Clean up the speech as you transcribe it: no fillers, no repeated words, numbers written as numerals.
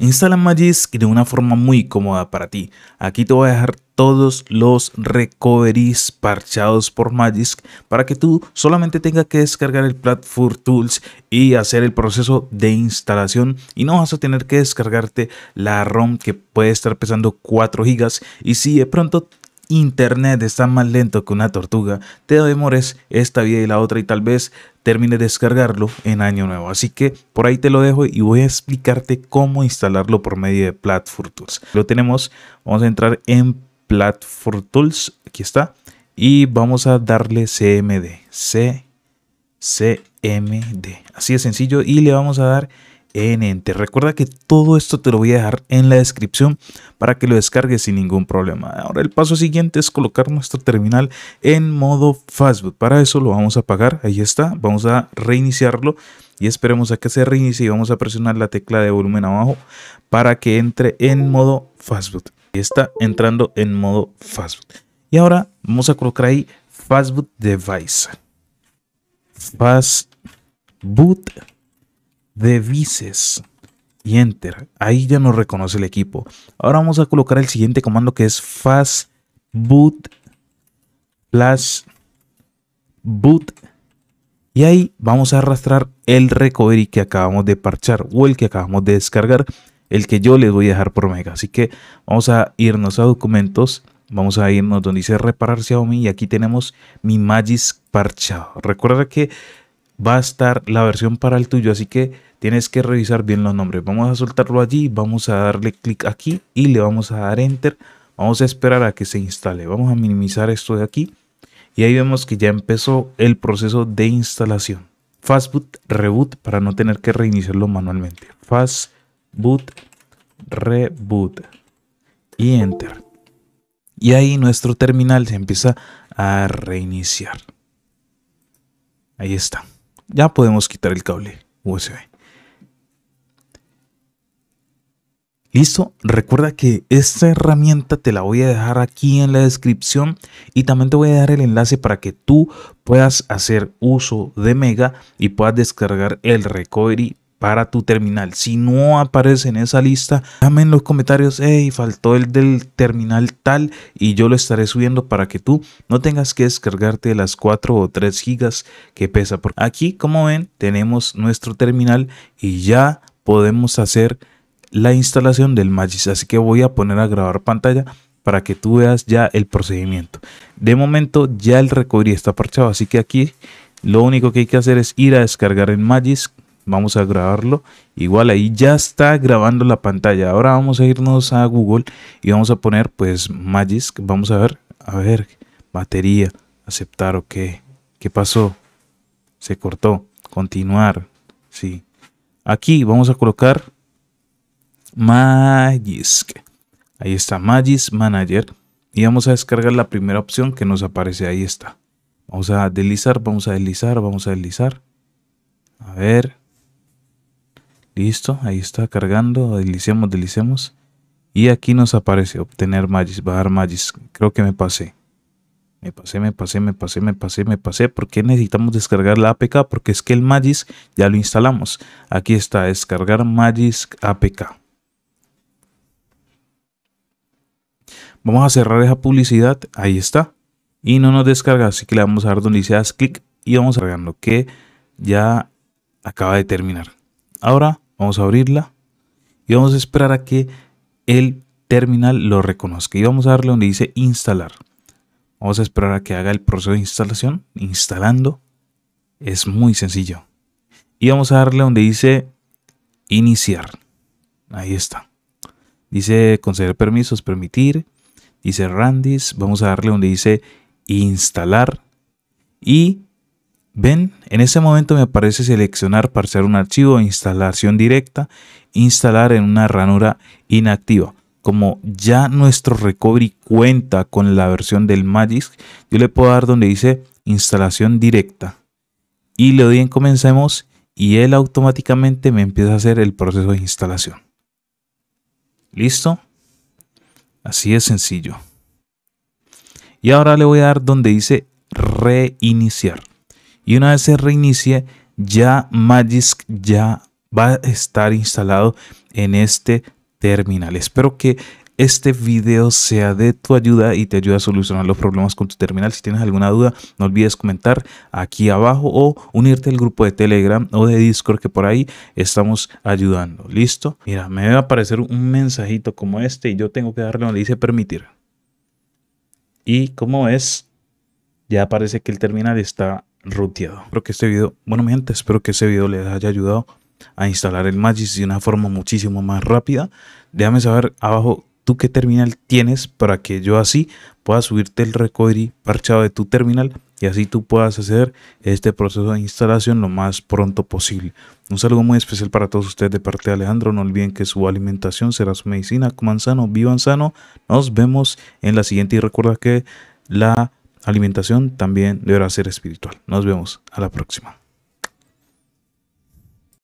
Instala Magisk de una forma muy cómoda para ti. Aquí te voy a dejar todos los recoveries parchados por Magisk para que tú solamente tengas que descargar el Platform Tools y hacer el proceso de instalación, y no vas a tener que descargarte la ROM que puede estar pesando 4 GB, y si de pronto internet está más lento que una tortuga, te demores esta vida y la otra y tal vez termine de descargarlo en año nuevo. Así que por ahí te lo dejo y voy a explicarte cómo instalarlo por medio de Platform Tools. Lo tenemos, vamos a entrar en Platform Tools, aquí está, y vamos a darle CMD, así de sencillo, y le vamos a dar en Enter. Recuerda que todo esto te lo voy a dejar en la descripción para que lo descargues sin ningún problema. Ahora el paso siguiente es colocar nuestro terminal en modo fastboot. Para eso lo vamos a apagar, ahí está, vamos a reiniciarlo y esperemos a que se reinicie, y vamos a presionar la tecla de volumen abajo para que entre en modo fastboot. Está entrando en modo fastboot, y ahora vamos a colocar ahí fastboot device, fastboot devices y enter. Ahí ya nos reconoce el equipo. Ahora vamos a colocar el siguiente comando, que es fastboot flash boot, y ahí vamos a arrastrar el recovery que acabamos de parchar o el que acabamos de descargar, el que yo les voy a dejar por Mega. Así que vamos a irnos a documentos, vamos a irnos donde dice reparar Xiaomi, y aquí tenemos mi Magisk parchado. Recuerda que va a estar la versión para el tuyo, así que tienes que revisar bien los nombres. Vamos a soltarlo allí, vamos a darle clic aquí y le vamos a dar enter. Vamos a esperar a que se instale. Vamos a minimizar esto de aquí y ahí vemos que ya empezó el proceso de instalación. Fastboot reboot para no tener que reiniciarlo manualmente. Fastboot reboot y enter. Y ahí nuestro terminal se empieza a reiniciar. Ahí está. Ya podemos quitar el cable USB. Listo, recuerda que esta herramienta te la voy a dejar aquí en la descripción, y también te voy a dar el enlace para que tú puedas hacer uso de Mega y puedas descargar el recovery para tu terminal. Si no aparece en esa lista, dame en los comentarios, hey, faltó el del terminal tal, y yo lo estaré subiendo para que tú no tengas que descargarte las 4 o 3 gigas que pesa. Porque aquí, como ven, tenemos nuestro terminal y ya podemos hacer la instalación del Magisk. Así que voy a poner a grabar pantalla para que tú veas ya el procedimiento. De momento ya el recovery está parchado, así que aquí lo único que hay que hacer es ir a descargar el Magisk. Vamos a grabarlo, igual ahí ya está grabando la pantalla. Ahora vamos a irnos a Google y vamos a poner pues Magisk. Vamos a ver, batería, aceptar, ok. ¿Qué pasó? Se cortó, continuar, sí. Aquí vamos a colocar Magisk, ahí está, Magisk Manager, y vamos a descargar la primera opción que nos aparece, ahí está. Vamos a deslizar, vamos a deslizar, vamos a deslizar, a ver. Listo, ahí está cargando, deslicemos, deslicemos. Y aquí nos aparece obtener Magisk, bajar Magisk. Creo que me pasé. ¿Por qué necesitamos descargar la APK? Porque es que el Magisk ya lo instalamos. Aquí está, descargar Magisk APK. Vamos a cerrar esa publicidad, ahí está. Y no nos descarga, así que le vamos a dar donde dice haz clic y vamos a cargarlo, que ya acaba de terminar. Ahora vamos a abrirla y vamos a esperar a que el terminal lo reconozca, y vamos a darle donde dice instalar. Vamos a esperar a que haga el proceso de instalación, instalando, es muy sencillo, y vamos a darle donde dice iniciar, ahí está, dice conceder permisos, permitir, dice Randis, vamos a darle donde dice instalar, y ven, en este momento me aparece seleccionar, parchar un archivo, instalación directa, instalar en una ranura inactiva. Como ya nuestro recovery cuenta con la versión del Magisk, yo le puedo dar donde dice instalación directa. Y le doy en comencemos y él automáticamente me empieza a hacer el proceso de instalación. ¿Listo? Así de sencillo. Y ahora le voy a dar donde dice reiniciar. Y una vez se reinicie, ya Magisk ya va a estar instalado en este terminal. Espero que este video sea de tu ayuda y te ayude a solucionar los problemas con tu terminal. Si tienes alguna duda, no olvides comentar aquí abajo o unirte al grupo de Telegram o de Discord, que por ahí estamos ayudando. ¿Listo? Mira, me va a aparecer un mensajito como este y yo tengo que darle donde dice permitir. Y como es, ya parece que el terminal está ruteado. Espero que este video, bueno mi gente, espero que este video les haya ayudado a instalar el Magisk de una forma muchísimo más rápida. Déjame saber abajo tú qué terminal tienes para que yo así pueda subirte el recovery parchado de tu terminal y así tú puedas hacer este proceso de instalación lo más pronto posible. Un saludo muy especial para todos ustedes de parte de Alejandro. No olviden que su alimentación será su medicina. Coman sano, vivan sano. Nos vemos en la siguiente y recuerda que la alimentación también deberá ser espiritual. Nos vemos a la próxima.